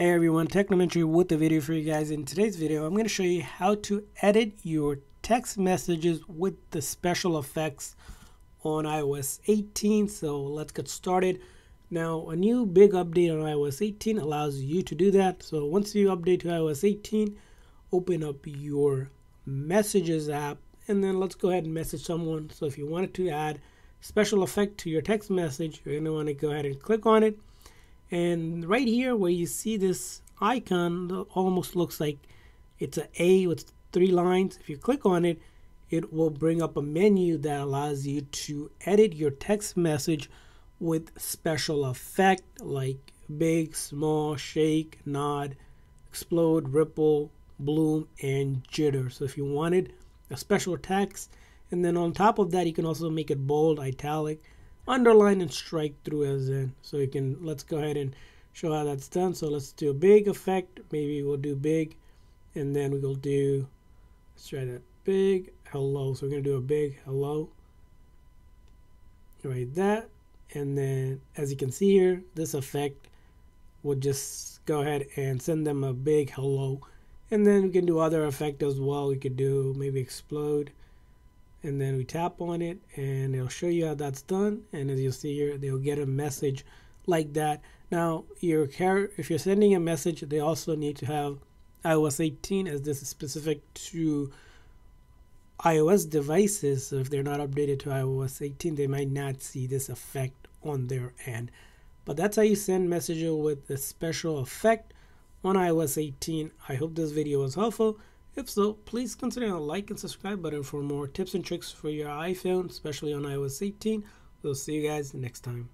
Hey everyone, Technometry with the video for you guys. In today's video, I'm going to show you how to edit your text messages with the special effects on iOS 18. So let's get started. Now, a new big update on iOS 18 allows you to do that. So once you update to iOS 18, open up your Messages app, and then let's go ahead and message someone. So if you wanted to add special effect to your text message, you're going to want to go ahead and click on it. And right here where you see this icon, almost looks like it's an A with three lines. If you click on it, it will bring up a menu that allows you to edit your text message with special effect like big, small, shake, nod, explode, ripple, bloom, and jitter. So if you wanted a special text, and then on top of that, you can also make it bold, italic, underline, and strike through as in. So you can, let's go ahead and show how that's done. So let's do a big effect. Maybe we'll do big, and then we'll do, let's try that, big hello. So we're going to do a big hello right that, and then as you can see here, this effect will just go ahead and send them a big hello. And then we can do other effect as well. We could do maybe explode, and then we tap on it and it'll show you how that's done. And as you see here, they'll get a message like that. Now, if you're sending a message, they also need to have iOS 18, as this is specific to iOS devices. So if they're not updated to iOS 18, they might not see this effect on their end. But that's how you send messages with a special effect on iOS 18. I hope this video was helpful. If so, please consider a like and subscribe button for more tips and tricks for your iPhone, especially on iOS 18. We'll see you guys next time.